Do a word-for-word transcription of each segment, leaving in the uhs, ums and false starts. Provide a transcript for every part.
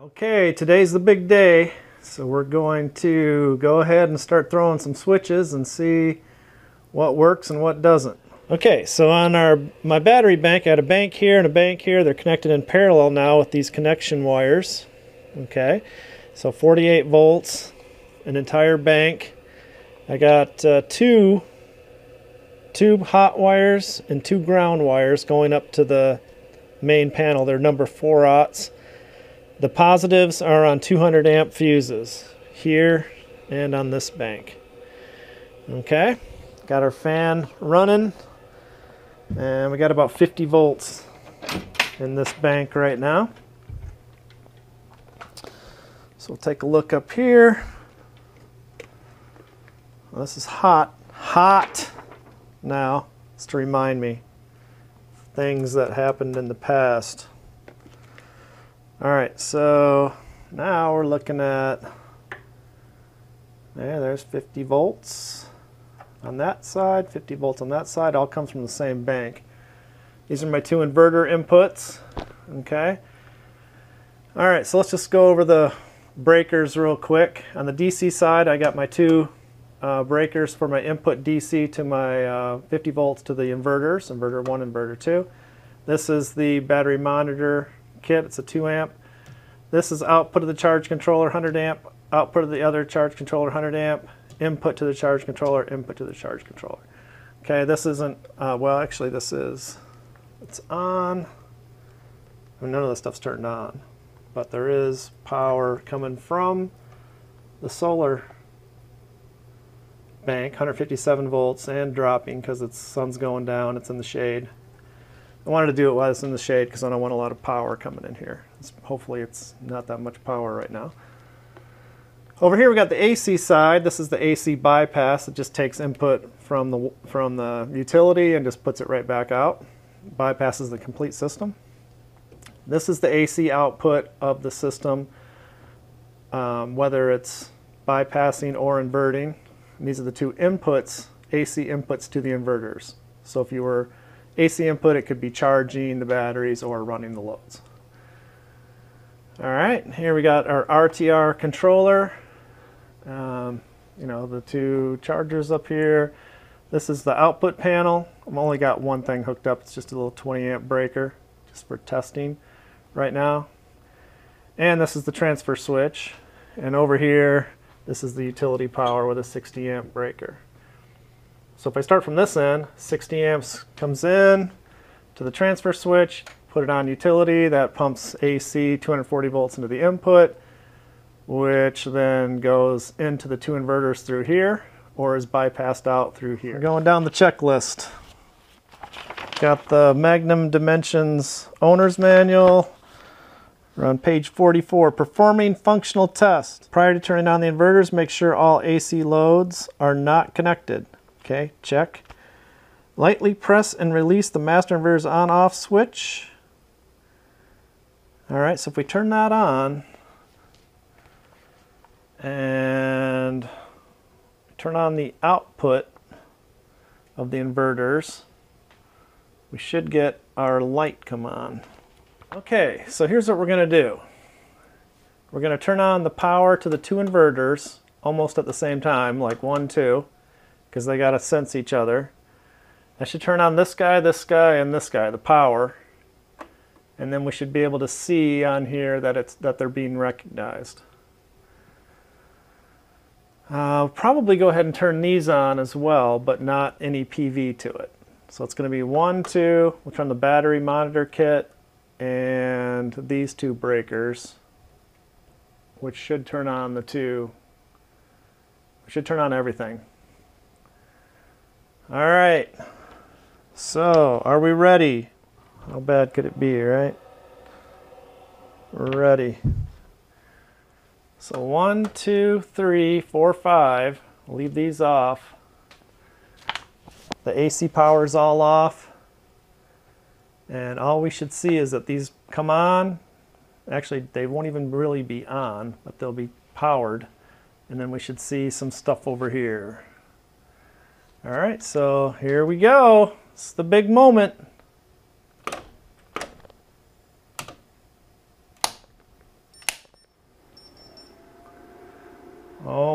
Okay, today's the big day, so we're going to go ahead and start throwing some switches and see what works and what doesn't. Okay, so on our my battery bank, I had a bank here and a bank here. They're connected in parallel now with these connection wires. Okay, so forty-eight volts, an entire bank. I got uh, two two hot wires and two ground wires going up to the main panel. They're number four aughts. The positives are on two hundred amp fuses here and on this bank. Okay, got our fan running, and we got about fifty volts in this bank right now. So we'll take a look up here. Well, this is hot, hot now. It's to remind me things that happened in the past. Alright, so now we're looking at, there, there's fifty volts on that side, fifty volts on that side, all comes from the same bank. These are my two inverter inputs, okay? Alright, so let's just go over the breakers real quick. On the D C side, I got my two uh, breakers for my input D C to my uh, fifty volts to the inverters, inverter one, inverter two. This is the battery monitor kit. It's a two amp. This is output of the charge controller, one hundred amp, output of the other charge controller, one hundred amp, input to the charge controller, input to the charge controller. Okay, this isn't, uh, well actually this is, it's on, I mean, none of this stuff's turned on, but there is power coming from the solar bank, one hundred fifty-seven volts, and dropping because the sun's going down, it's in the shade. I wanted to do it while it's in the shade because I don't want a lot of power coming in here. It's, hopefully it's not that much power right now. Over here we got the A C side. This is the A C bypass. It just takes input from the, from the utility and just puts it right back out. Bypasses the complete system. This is the A C output of the system, um, whether it's bypassing or inverting. And these are the two inputs, A C inputs to the inverters. So if you were A C input, it could be charging the batteries or running the loads. Alright, here we got our R T R controller. Um, you know, the two chargers up here. This is the output panel. I've only got one thing hooked up. It's just a little twenty amp breaker just for testing right now. And this is the transfer switch. And over here, this is the utility power with a sixty amp breaker. So if I start from this end, sixty amps comes in to the transfer switch, put it on utility, that pumps A C two hundred forty volts into the input, which then goes into the two inverters through here, or is bypassed out through here. We're going down the checklist. Got the Magnum Dimensions owner's manual. We're on page forty-four, performing functional test. Prior to turning on the inverters, make sure all A C loads are not connected. Okay, check. Lightly press and release the master inverter's on-off switch. All right, so if we turn that on and turn on the output of the inverters, we should get our light come on. Okay, so here's what we're going to do. We're going to turn on the power to the two inverters almost at the same time, like one, two. Because they gotta sense each other. I should turn on this guy, this guy, and this guy, the power, and then we should be able to see on here that it's that they're being recognized. Uh, I'll probably go ahead and turn these on as well, but not any P V to it. So it's going to be one, two. We'll turn the battery monitor kit and these two breakers, which should turn on the two. Should turn on everything. All right, so are we ready? How bad could it be, right? We're ready. So one, two, three, four, five. We'll leave these off. The A C power's all off. And all we should see is that these come on. Actually, they won't even really be on, but they'll be powered. And then we should see some stuff over here. All right, so here we go. It's the big moment.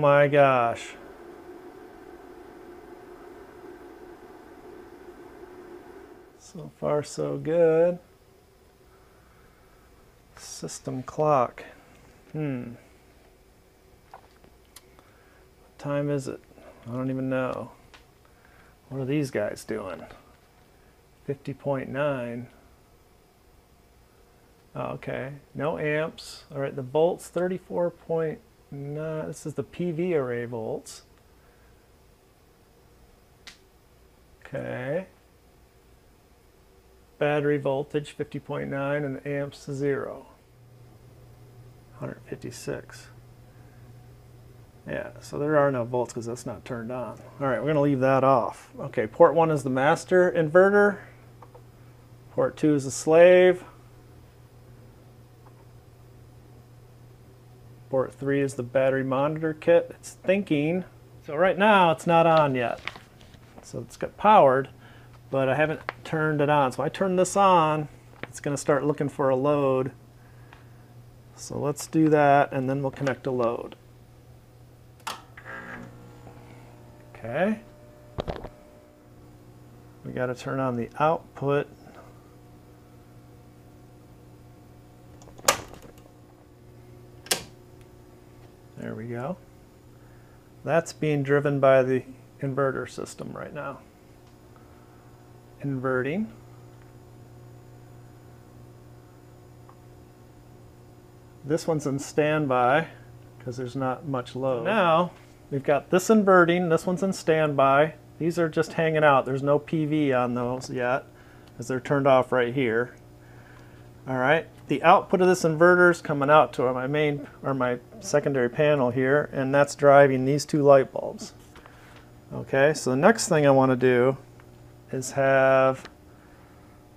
my gosh. So far so good. System clock. Hmm. What time is it? I don't even know. What are these guys doing? fifty point nine. Oh, okay. No amps. All right, the volts thirty-four point nine. This is the P V array volts. Okay. Battery voltage fifty point nine and the amps to zero. one fifty-six. Yeah, so there are no volts because that's not turned on. All right, we're going to leave that off. Okay, port one is the master inverter. Port two is the slave. Port three is the battery monitor kit. It's thinking. So right now it's not on yet. So it's got powered, but I haven't turned it on. So I turn this on, it's going to start looking for a load. So let's do that and then we'll connect a load. Okay. We got to turn on the output. There we go. That's being driven by the inverter system right now. Inverting. This one's in standby because there's not much load. Now we've got this inverting, this one's in standby. These are just hanging out. There's no P V on those yet as they're turned off right here. All right, the output of this inverter is coming out to my main or my secondary panel here, and that's driving these two light bulbs. Okay, so the next thing I want to do is have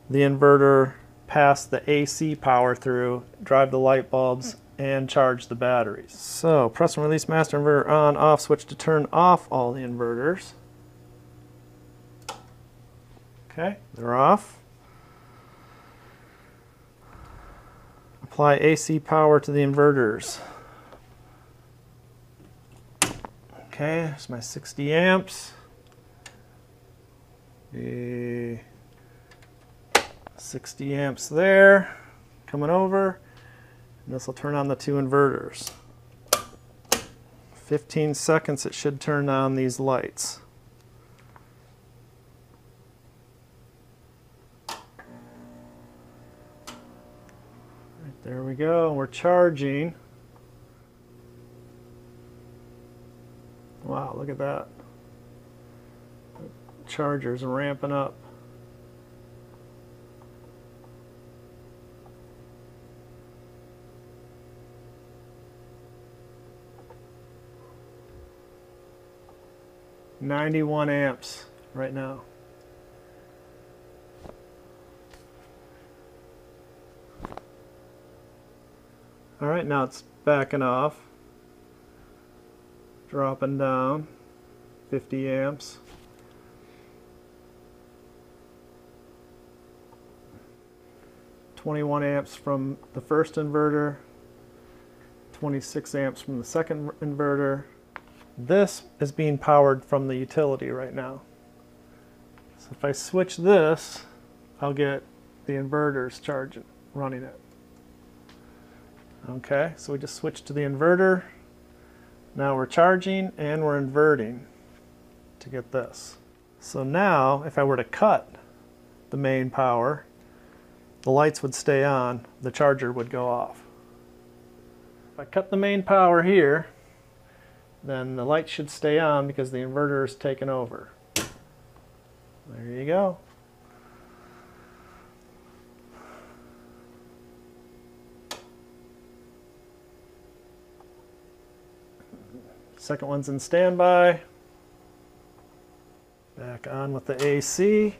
the inverter pass the A C power through, drive the light bulbs, and charge the batteries. So press and release master inverter on, off switch to turn off all the inverters. Okay, they're off. Apply A C power to the inverters. Okay, there's my sixty amps. The sixty amps there, coming over, and this will turn on the two inverters. fifteen seconds it should turn on these lights. Right, there we go, we're charging. Wow, look at that. The chargers are ramping up. ninety-one amps right now. All right, now it's backing off, dropping down fifty amps. twenty-one amps from the first inverter, twenty-six amps from the second inverter. This is being powered from the utility right now. So if I switch this, I'll get the inverters charging, running it. Okay, so we just switched to the inverter. Now we're charging and we're inverting to get this. So now if I were to cut the main power, the lights would stay on, the charger would go off. If I cut the main power here, then the light should stay on because the inverter is taken over. There you go. Second one's in standby. Back on with the A C.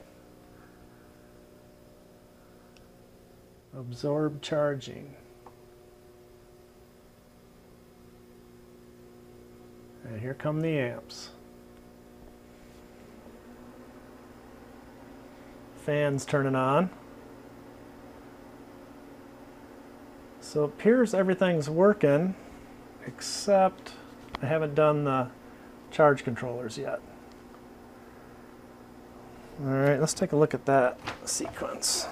Absorb charging. And here come the amps. Fans turning on. So it appears everything's working except I haven't done the charge controllers yet. All right, let's take a look at that sequence.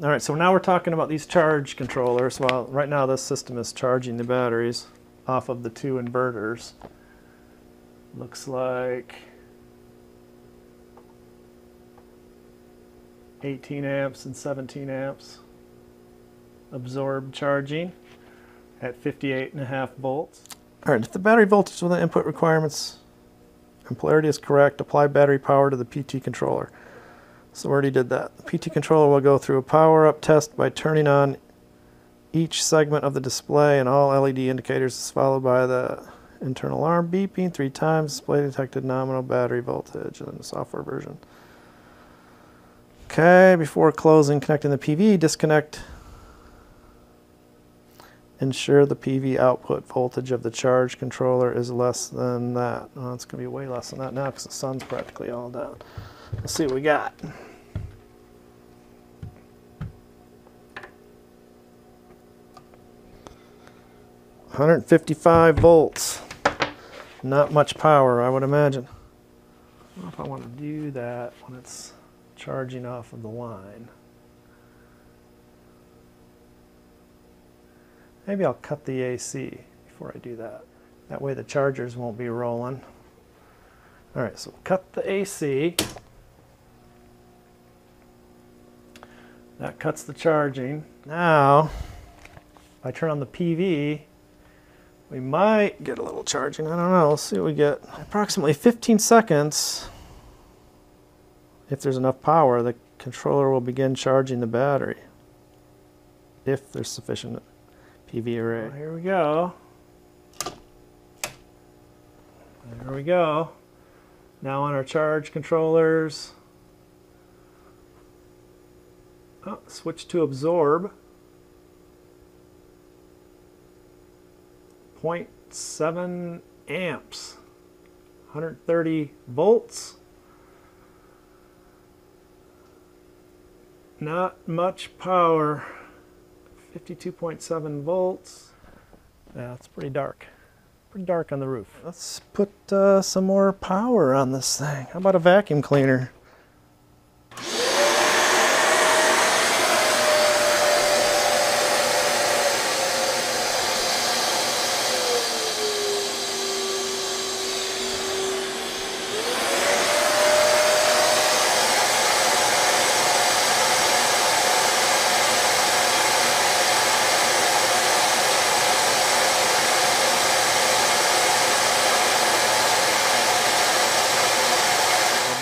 All right, so now we're talking about these charge controllers. Well, right now this system is charging the batteries off of the two inverters. Looks like eighteen amps and seventeen amps absorb charging at fifty-eight and a half volts. All right, if the battery voltage within input requirements and polarity is correct, apply battery power to the P T controller. So we already did that. The P T controller will go through a power-up test by turning on each segment of the display and all L E D indicators, is followed by the internal alarm beeping three times. Display detected nominal battery voltage, and the software version. Okay, before closing, connecting the P V, disconnect. Ensure the P V output voltage of the charge controller is less than that. Well, it's going to be way less than that now because the sun's practically all down. Let's see what we got. one hundred fifty-five volts. Not much power, I would imagine. I don't know if I want to do that when it's charging off of the line. Maybe I'll cut the A C before I do that. That way the chargers won't be rolling. All right, so we'll cut the A C. That cuts the charging. Now, if I turn on the P V, we might get a little charging. I don't know. Let's see what we get. Approximately fifteen seconds. If there's enough power, the controller will begin charging the battery. If there's sufficient P V array. Well, here we go. There we go. Now on our charge controllers. Oh, switch to absorb. zero point seven amps. one hundred thirty volts. Not much power. fifty-two point seven volts. Yeah, it's pretty dark. Pretty dark on the roof. Let's put uh, some more power on this thing. How about a vacuum cleaner?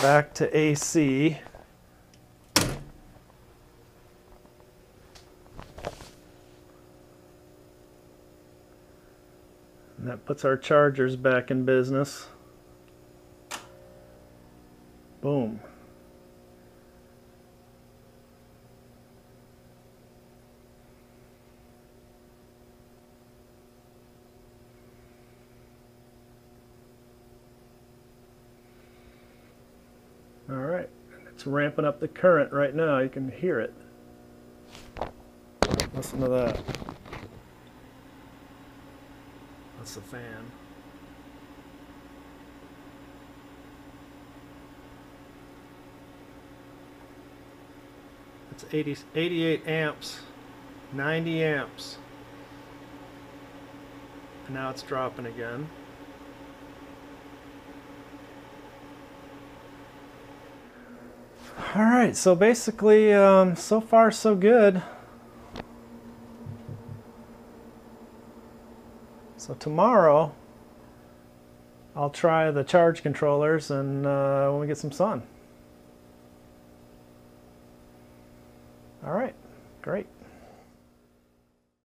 Back to A C. And that puts our chargers back in business. Boom. All right, it's ramping up the current right now. You can hear it. Listen to that. That's the fan. It's eighty, eighty-eight amps, ninety amps. And now it's dropping again. All right, so basically, um, so far so good. So tomorrow, I'll try the charge controllers and uh, when we get some sun. All right, great.